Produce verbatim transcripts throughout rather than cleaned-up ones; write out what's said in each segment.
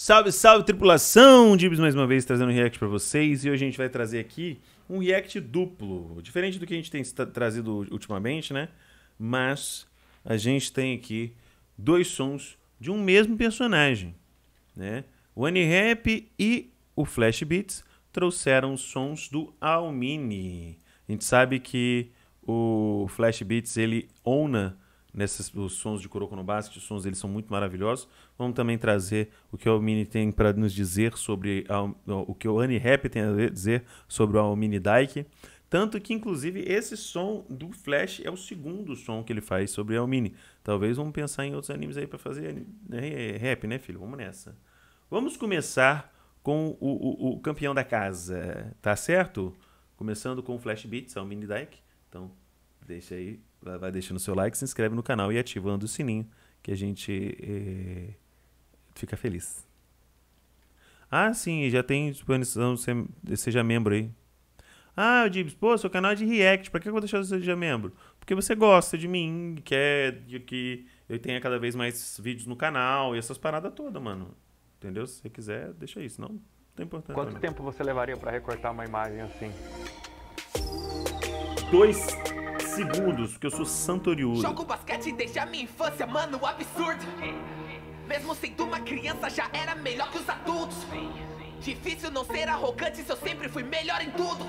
Salve, salve, tripulação! Dibs mais uma vez trazendo um react pra vocês. E hoje a gente vai trazer aqui um react duplo. Diferente do que a gente tem trazido ultimamente, né? Mas a gente tem aqui dois sons de um mesmo personagem, né? O AniRap e o Flash Beats trouxeram sons do Aomine. A gente sabe que o Flash Beats, ele owna nesses, os sons de Kuroko no Basket, os sons eles são muito maravilhosos. Vamos também trazer o que o Aomine tem para nos dizer sobre a, o que o AniRap tem a dizer sobre o Aomine Daiki. Tanto que, inclusive, esse som do Flash é o segundo som que ele faz sobre o Aomine. Talvez vamos pensar em outros animes aí para fazer rap, né, filho? Vamos nessa. Vamos começar com o, o, o campeão da casa, tá certo? Começando com o Flash Beats, Aomine Daiki. Então, deixa aí. Vai deixando o seu like, se inscreve no canal e ativando o sininho, que a gente eh, fica feliz. Ah, sim, já tem disposição de seja membro aí. Ah, eu digo, pô, seu canal é de react, pra que eu vou deixar você seja membro? Porque você gosta de mim, quer que eu tenha cada vez mais vídeos no canal e essas paradas todas, mano. Entendeu? Se você quiser, deixa isso, não, não tem importância. Quanto também. Tempo você levaria pra recortar uma imagem assim? Dois... segundos, porque eu sou santorioso. Jogo basquete desde a minha infância, mano, absurdo. Mesmo sendo uma criança, já era melhor que os adultos. Difícil não ser arrogante se eu sempre fui melhor em tudo.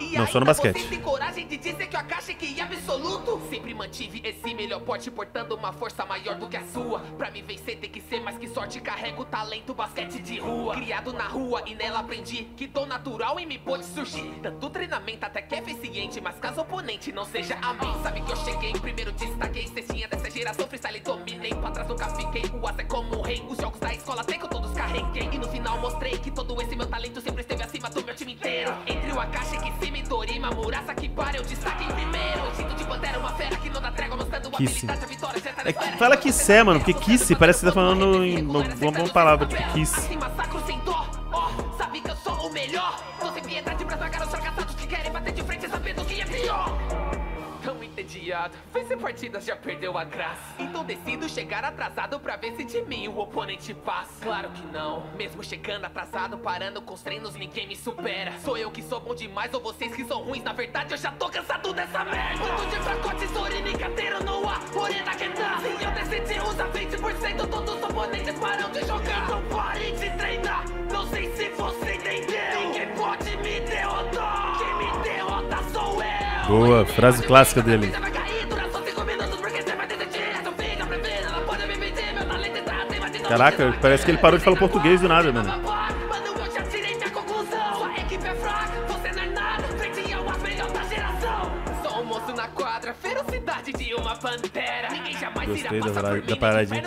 E não só no basquete. Você tem coragem de dizer que o Akashi que é absoluto. Sempre mantive esse melhor porte, portando uma força maior do que a sua. Pra me vencer tem que ser mais que sorte, carrego talento, basquete de rua. Criado na rua e nela aprendi que dom natural e me pôde surgir. Tanto treinamento até que é eficiente, mas caso oponente não seja a mim. Sabe que eu cheguei, primeiro destaquei, cestinha dessa geração, freestyle dominei. Pra trás nunca fiquei, o asa é como um rei. Os jogos da escola até que eu todos carreguei. E no final mostrei que todo esse meu talento sempre esteve acima do meu time inteiro. Entre o Akashi, Kisimi, Torima, Murata, que para eu destaque em primeiro. O instinto de pantera, uma fera que não dá trégua, mostrando a habilidade, a vitória, certa é, história. Fala que sé, mano, porque Kissi parece que você tá falando em uma boa palavra, tipo Kiss. Assim, massacro sem dó, ó, sabe que eu sou o melhor. Doce piedade pra esmagar os fracassados que querem bater de frente sabendo que é pior. Tão entediado, vencer partidas já perdeu a graça. Então decido chegar atrasado pra ver se de mim o oponente passa. Claro que não, mesmo chegando atrasado, parando com os treinos, ninguém me supera. Sou eu que sou bom demais ou vocês que são ruins? Na verdade eu já tô cansado dessa merda. Quanto de fracote, sorine, cadeiro, não há orena que dá. Se eu decidi usar vinte por cento, todos os oponentes param de jogar. Então pare de treinar, não sei se você entendeu. Ninguém pode me derrotar, quem me derrota sou eu. Boa, frase clássica dele. Caraca, parece que ele parou de falar português do nada, mano. Gostei da, da, da paradinha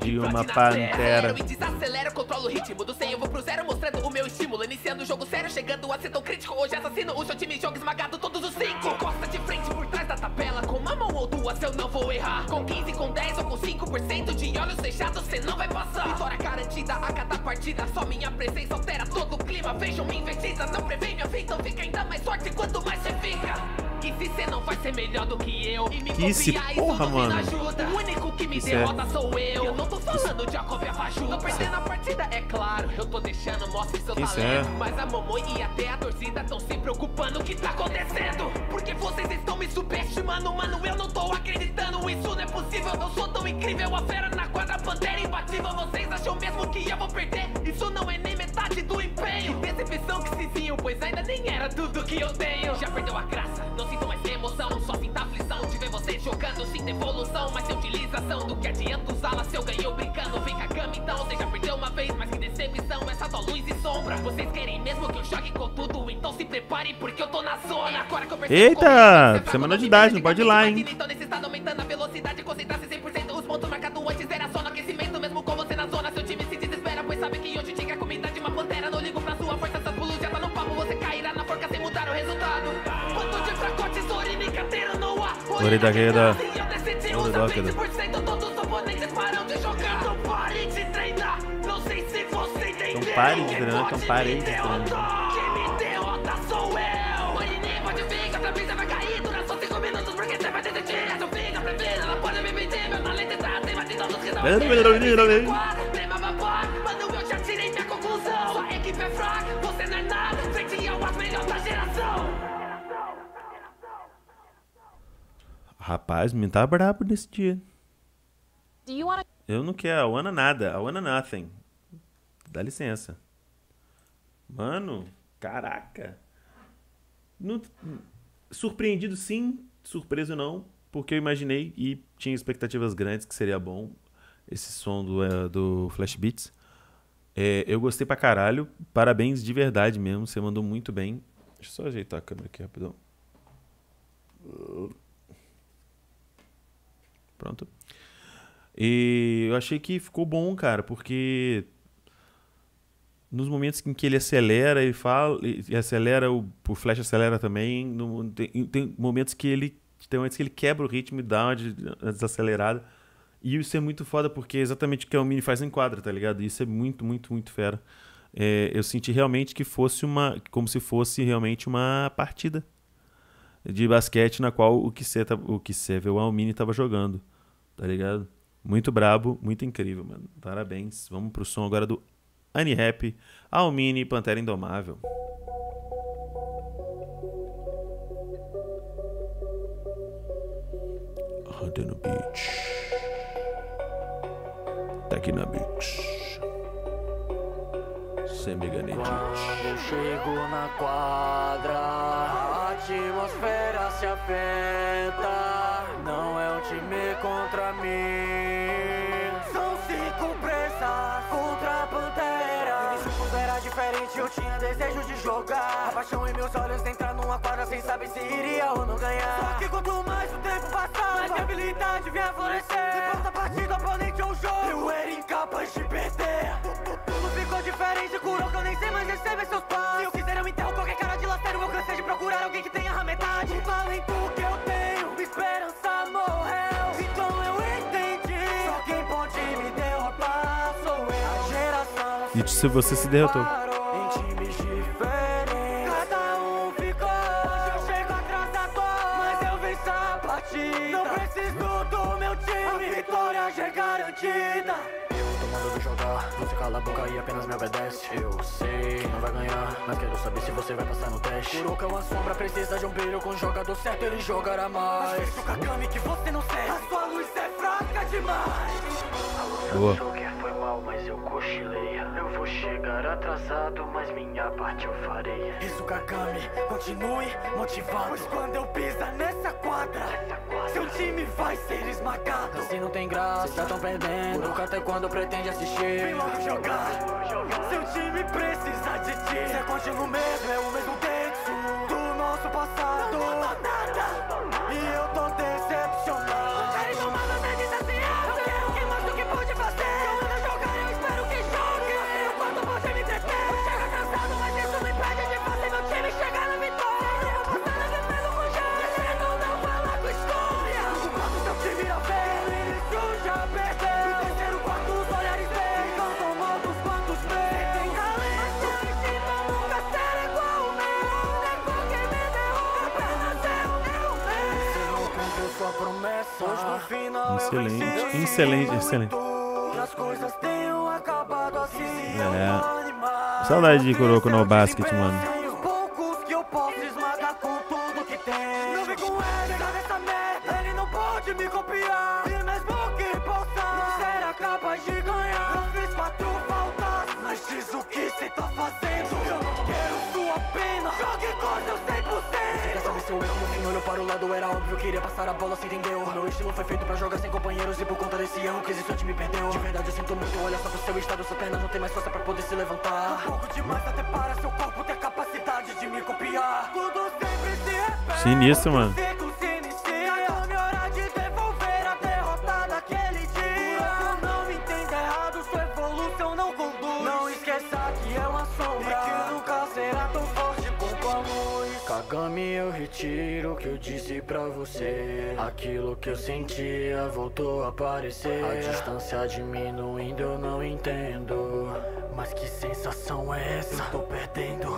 de uma pantera. E desacelero, controlo o ritmo do cem, eu vou pro zero mostrando o meu estímulo. Iniciando o jogo sério, chegando a ser tão crítico. Hoje assassino o seu time, jogo esmagado todos os cinco. Costa de frente por trás da tabela, com uma mão ou duas eu não vou errar. Com quinze, com dez ou com cinco por cento de olhos fechados cê não vai passar. Vitória garantida a cada partida, só minha presença altera todo o clima. Vejam minha investida, não prevê minha vida, então fica ainda mais forte quanto mais você fica. E se você não vai ser melhor do que eu, e me copiar, isso tudo me ajuda. O único que me derrota sou eu. Eu não tô falando de acopia fajuda. Tô perdendo a partida, é claro. Eu tô deixando, mostra seu talento. Mas a Momoi e até a torcida tão se preocupando o que tá acontecendo. Porque vocês estão me subestimando, mano. Eu não tô acreditando, isso não é possível. Eu sou tão incrível, a fera na quadra, bandeira imbatível. Vocês acham mesmo que eu vou perder? Isso não é nem metade do empenho. Que decepção que se vinham, pois ainda nem era tudo que eu tenho. Já perdeu a graça, não sinto mais emoção, só sinto aflição de ver vocês jogando sem evolução. Mas sem utilização, do que adianta usá-la se eu ganhou brincando? Vem Kagami então, você já perdeu uma vez, mas que decepção, essa só luz e sombra. Vocês querem mesmo que eu jogue com tudo, então se prepare porque eu tô na zona. Agora que eu percebo... Eita, semana de idade, não pode ir lá, hein? Então nesse estado aumentando a velocidade, concentrar-se cem por cento, os pontos marcados antes era só no aquecimento. Mesmo com você na zona, seu time se desespera, pois sabe que hoje tinha comida de uma pantera. Não ligo pra sua força, seus pulos já tá no papo, você cairá na forca sem mudar o resultado. Olha da guerra. Então pare de treinar, então pare de treinar. é fraco, você não é nada, frente ao mais melhor da geração. Rapaz, me tá brabo nesse dia. Wanna... Eu não quero, I wanna nada, I wanna nothing. Dá licença. Mano, caraca. Não... Surpreendido sim, surpreso não, porque eu imaginei e tinha expectativas grandes que seria bom esse som do, uh, do Flash Beats. É, eu gostei pra caralho, parabéns de verdade mesmo, você mandou muito bem. Deixa eu só ajeitar a câmera aqui rapidão. Pronto. E eu achei que ficou bom, cara, porque nos momentos em que ele acelera, ele fala, e acelera, o, o Flash acelera também, no, tem, tem momentos que ele tem momentos que ele quebra o ritmo e dá uma desacelerada. E isso é muito foda, porque é exatamente o que a Aomine faz em quadra, tá ligado? Isso é muito, muito, muito fera. É, eu senti realmente que fosse uma... Como se fosse realmente uma partida de basquete na qual o Kisimi, o Kisimi, o Aomine tava jogando, tá ligado? Muito brabo, muito incrível, mano. Parabéns. Vamos pro som agora do AniRap, Aomine, Pantera Indomável. Rodando beat. Dynamics. Quando eu chego na quadra, a atmosfera se afeta. Não é um time contra mim, são cinco presas contra a Pantera. O início tudo era diferente, eu tinha desejo de jogar. A paixão em meus olhos de entrar numa quadra sem saber se iria ou não ganhar. Só que quanto mais o tempo passava, mais minha habilidade vinha florescer. Depois da partida, oponente ou jogo, eu era incapaz de perder. Tudo ficou diferente, Kuroko eu nem sei mais receber seus passos. Se eu quiser eu enterro qualquer cara de lasteiro, eu cansei de procurar alguém que tenha a metade. O talento que eu tenho, minha esperança morreu. Então eu entendi, só quem pode me derrotar sou eu. A geração e se você se derrotou em times diferentes, cada um ficou. Hoje eu chego atrasado, mas eu venço a partida. Não preciso do meu time, a vitória já é garantida. Eu jogar, você cala a boca e apenas me obedece. Eu sei que não vai ganhar, mas quero saber se você vai passar no teste. Kuroko é uma sombra, precisa de um brilho. Com o jogador certo ele jogará mais. Mas o Kagami que você não serve, a sua luz é fraca demais. A luz achou que foi mal, mas eu cochilei. Eu vou chegar atrasado, mas minha parte eu farei. Isso Kagami, continue motivado, pois quando eu pisar nessa quadra, seu time vai ser esmagado. Assim não tem graça, já estão perdendo. Kuroko até quando pretende assistir, vem logo jogar. Seu time precisa de ti. Você continua o mesmo, é o mesmo Tetsuo do nosso passado. Não mudou nada e eu tô decepcionado. Pantera Indomável, você diz assim: eu quero que mais do que pode fazer. Se eu não jogar, eu espero que jogue. Eu sei o quanto você me entreter. Chega cansado, mas isso me impede de fazer meu time chegar na vitória. Eu vou passar a pelo conjunto, deixando não falar com história. O quanto seu time não fez, isso já perdeu. O terceiro quarto. Excelente, excelente, excelente. É. Saudade de Kuroko no Basket, mano. Para o lado era óbvio que iria passar a bola, se entendeu. Meu estilo foi feito pra jogar sem companheiros e por conta desse erro que esse seu time perdeu. De verdade eu sinto muito, olha só pro seu estado, sua perna não tem mais força pra poder se levantar. Um pouco demais até para seu corpo ter capacidade de me copiar. Tudo sempre se repete. Sinistro, mano. Kagami, eu retiro o que eu disse pra você. Aquilo que eu sentia voltou a aparecer. A distância diminuindo, eu não entendo. mas que sensação é essa? Eu tô perdendo.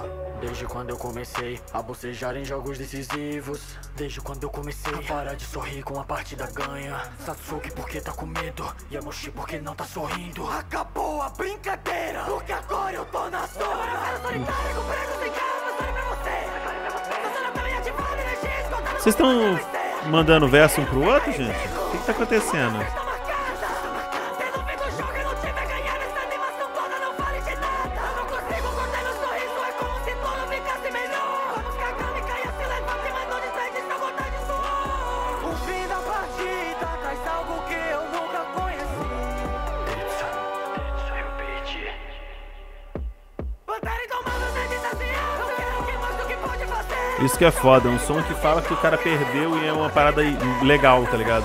Desde quando eu comecei a bocejar em jogos decisivos, desde quando eu comecei a parar de sorrir com a partida ganha. Satsuki porque tá com medo, Yamoshi porque não tá sorrindo. Acabou a brincadeira, porque agora eu tô na zona. Agora eu quero solitário, com prego sem casa, eu sorri pra você. Eu sou na peleia de vale, energia escondada. Vocês estão mandando verso um pro outro, gente? O que que tá acontecendo? Isso que é foda, é um som que fala que o cara perdeu e é uma parada legal, tá ligado?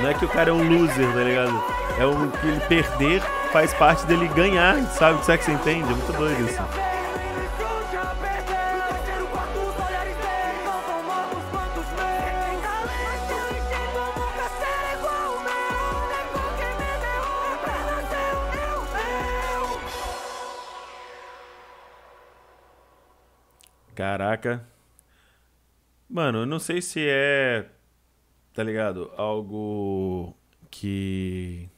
Não é que o cara é um loser, tá ligado? É um que ele perder faz parte dele ganhar, sabe? Será que você entende? É muito doido isso. Caraca. Mano, eu não sei se é, tá ligado, algo que...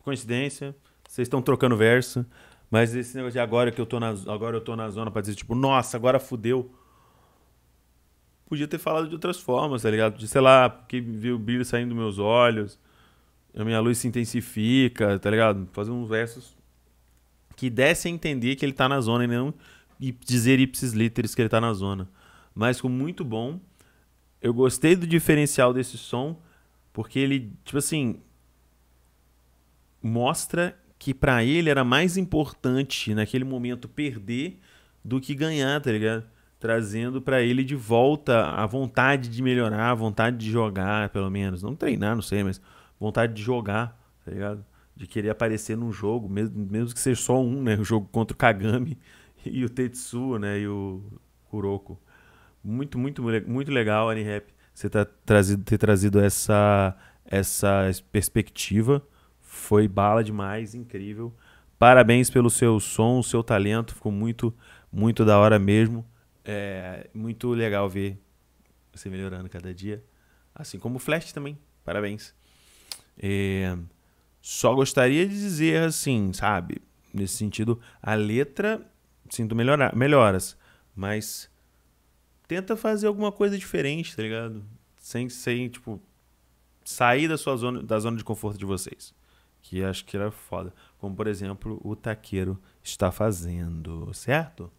coincidência, vocês estão trocando verso, mas esse negócio de agora que eu tô na, agora eu tô na zona pra dizer, tipo, nossa, agora fudeu. Podia ter falado de outras formas, tá ligado? De, sei lá, porque viu o brilho saindo dos meus olhos, a minha luz se intensifica, tá ligado? Fazer uns versos que desse a entender que ele tá na zona e não... e dizer ipsis literis que ele tá na zona. Mas ficou muito bom. Eu gostei do diferencial desse som, porque ele, tipo assim, mostra que pra ele era mais importante naquele momento perder do que ganhar, tá ligado? Trazendo pra ele de volta a vontade de melhorar, a vontade de jogar, pelo menos. Não treinar, não sei, mas vontade de jogar, tá ligado? De querer aparecer num jogo, mesmo, mesmo que seja só um, né? O jogo contra o Kagami e o Tetsuo, né, e o Kuroko. Muito, muito, muito legal, AniRap, você tá trazido, ter trazido essa, essa perspectiva. Foi bala demais, incrível. Parabéns pelo seu som, seu talento. Ficou muito, muito da hora mesmo. É muito legal ver você melhorando cada dia. Assim como o Flash também. Parabéns. É, só gostaria de dizer assim, sabe? Nesse sentido, a letra... sinto melhorar, melhoras, mas tenta fazer alguma coisa diferente, tá ligado? Sem, sem tipo, sair da sua zona, da zona de conforto de vocês, que acho que era foda, como por exemplo o Takero está fazendo, certo?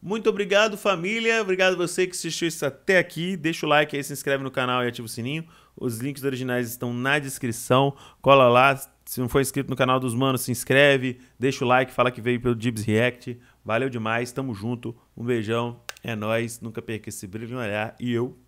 Muito obrigado, família, obrigado você que assistiu isso até aqui, deixa o like aí, se inscreve no canal e ativa o sininho, os links originais estão na descrição, cola lá. Se não for inscrito no canal dos manos, se inscreve, deixa o like, fala que veio pelo Dibs React. Valeu demais, tamo junto, um beijão, é nóis, nunca perca esse brilho no olhar e eu...